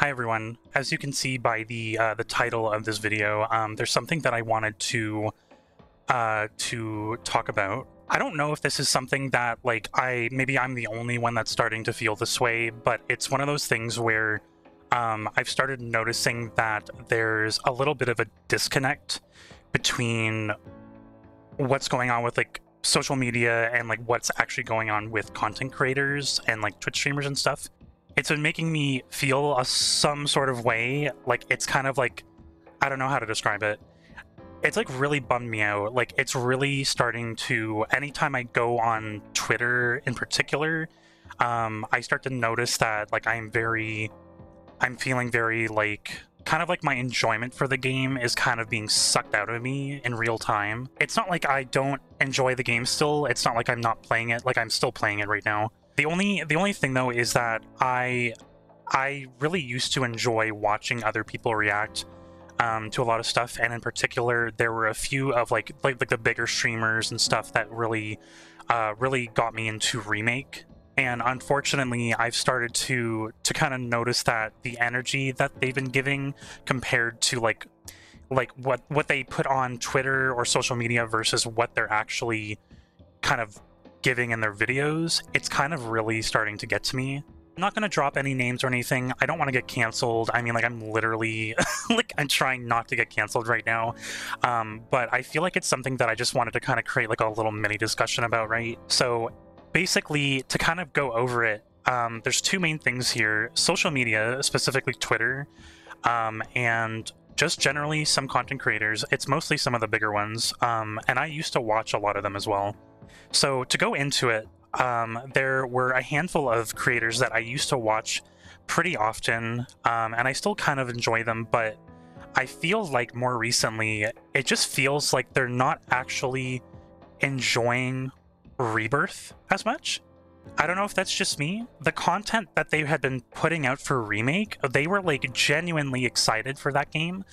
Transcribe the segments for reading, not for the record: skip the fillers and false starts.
Hi everyone. As you can see by the title of this video, there's something that I wanted to talk about. I don't know if this is something that, like, maybe I'm the only one that's starting to feel this way, but it's one of those things where I've started noticing that there's a little bit of a disconnect between what's going on with, like, social media and, like, what's actually going on with content creators and, like, Twitch streamers and stuff. It's been making me feel some sort of way. Like, it's kind of like, I don't know how to describe it. It's like really bummed me out. Like, it's really starting to, anytime I go on Twitter in particular, I start to notice that, like, I'm feeling very, like, kind of like my enjoyment for the game is kind of being sucked out of me in real time. It's not like I don't enjoy the game still. It's not like I'm not playing it. Like, I'm still playing it right now. The only thing though is that I really used to enjoy watching other people react to a lot of stuff, and in particular there were a few of like the bigger streamers and stuff that really really got me into Remake. And unfortunately I've started to kind of notice that the energy that they've been giving compared to like what they put on Twitter or social media versus what they're actually kind of giving in their videos, it's kind of really starting to get to me. I'm not going to drop any names or anything. I don't want to get canceled. I mean, like, I'm literally like, I'm trying not to get canceled right now, but I feel like it's something that I just wanted to kind of create like a little mini discussion about, right? So basically, to kind of go over it, there's two main things here: social media, specifically Twitter, and just generally some content creators. It's mostly some of the bigger ones, and I used to watch a lot of them as well. So to go into it, there were a handful of creators that I used to watch pretty often, and I still kind of enjoy them, but I feel like more recently, it just feels like they're not actually enjoying Rebirth as much. I don't know if that's just me. The content that they had been putting out for Remake, they were, like, genuinely excited for that game.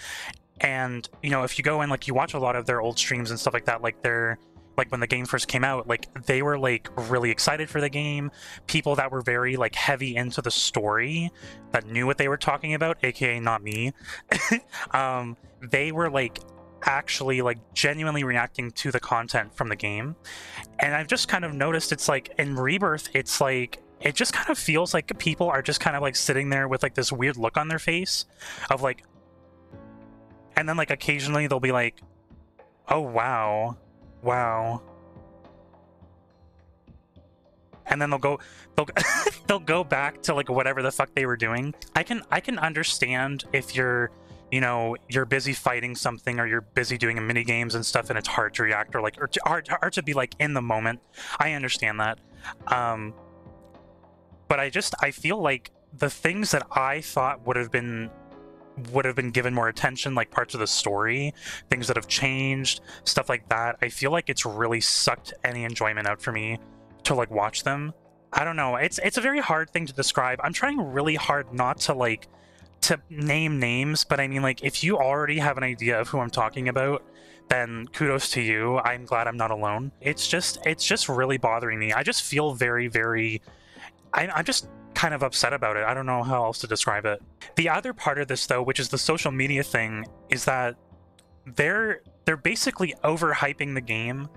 And, you know, if you go and, like, you watch a lot of their old streams and stuff like that, like, they're... like when the game first came out, like, they were, like, really excited for the game. People that were very, like, heavy into the story, that knew what they were talking about, aka not me, they were, like, actually, like, genuinely reacting to the content from the game. And I've just kind of noticed it's like in Rebirth, it's like, it just kind of feels like people are just kind of like sitting there with like this weird look on their face of like, and then like occasionally they'll be like, oh wow, wow, and then they'll they'll go back to like whatever the fuck they were doing. I can understand if you're, you know, you're busy fighting something or you're busy doing mini games and stuff, and it's hard to react or like hard to be like in the moment. I understand that, but I feel like the things that I thought would have been given more attention, like parts of the story, things that have changed, stuff like that, I feel like it's really sucked any enjoyment out for me to like watch them. I don't know, it's a very hard thing to describe. I'm trying really hard not to like to name names, but I mean, like, if you already have an idea of who I'm talking about, then kudos to you. I'm glad I'm not alone. It's just really bothering me. I just feel I'm just kind of upset about it. I don't know how else to describe it. The other part of this though, which is the social media thing, is that they're basically overhyping the game,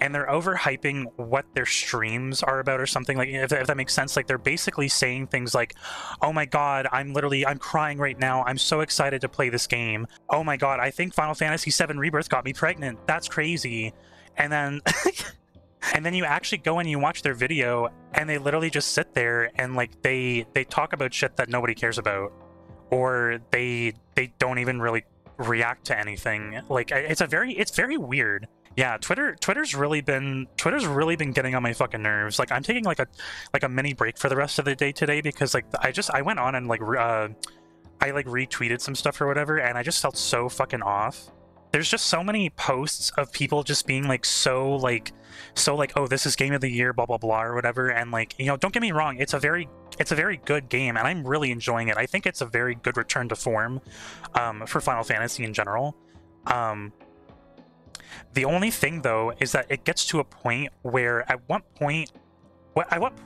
and they're overhyping what their streams are about or something, like, if that makes sense. Like, they're basically saying things like, oh my god, I'm crying right now, I'm so excited to play this game, oh my god, I think Final Fantasy VII Rebirth got me pregnant, that's crazy. And then and then you actually go and you watch their video, and they literally just sit there and like they talk about shit that nobody cares about, or they don't even really react to anything. Like, it's very weird. Yeah, Twitter's really been getting on my fucking nerves. Like, I'm taking like a mini break for the rest of the day today, because like I went on and like I like retweeted some stuff or whatever, and I just felt so fucking off. There's just so many posts of people just being like so like oh, this is game of the year, blah blah blah or whatever, and like, you know, don't get me wrong, it's a very good game, and I'm really enjoying it. I think it's a very good return to form for Final Fantasy in general. The only thing though is that it gets to a point where at what point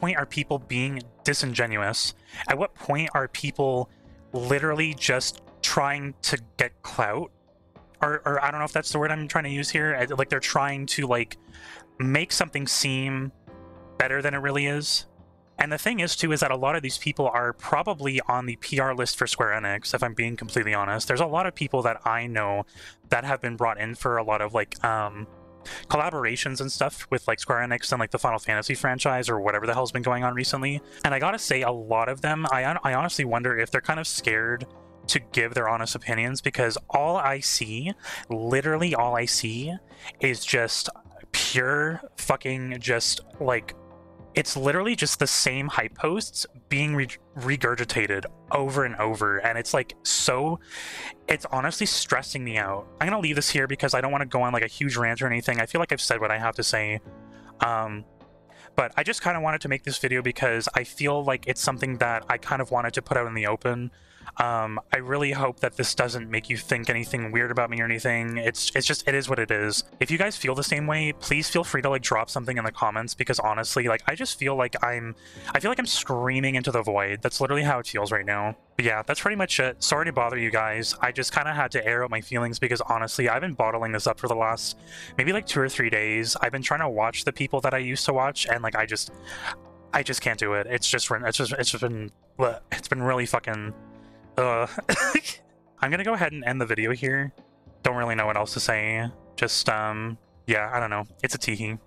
are people being disingenuous? At what point are people literally just trying to get clout, or I don't know if that's the word I'm trying to use here. Like, they're trying to, like, make something seem better than it really is. And the thing is, too, is that a lot of these people are probably on the PR list for Square Enix, if I'm being completely honest. There's a lot of people that I know that have been brought in for a lot of, like, collaborations and stuff with, like, Square Enix and, like, the Final Fantasy franchise or whatever the hell's been going on recently. And I gotta say, a lot of them, I honestly wonder if they're kind of scared to give their honest opinions, because all I see, literally all I see, is just pure fucking just, like... It's literally just the same hype posts being regurgitated over and over, and it's like, so it's honestly stressing me out. I'm gonna leave this here because I don't want to go on like a huge rant or anything. I feel like I've said what I have to say, but I just kind of wanted to make this video because I feel like it's something that I kind of wanted to put out in the open. I really hope that this doesn't make you think anything weird about me or anything. It's just, it is what it is. If you guys feel the same way, please feel free to, like, drop something in the comments, because honestly, like, I just feel like I feel like I'm screaming into the void. That's literally how it feels right now. But yeah, that's pretty much it. Sorry to bother you guys. I just kind of had to air out my feelings because honestly, I've been bottling this up for the last maybe like 2 or 3 days. I've been trying to watch the people that I used to watch, and like, I just can't do it. It's been really fucking... I'm gonna go ahead and end the video here. Don't really know what else to say. Just, yeah, I don't know. It's a teehee.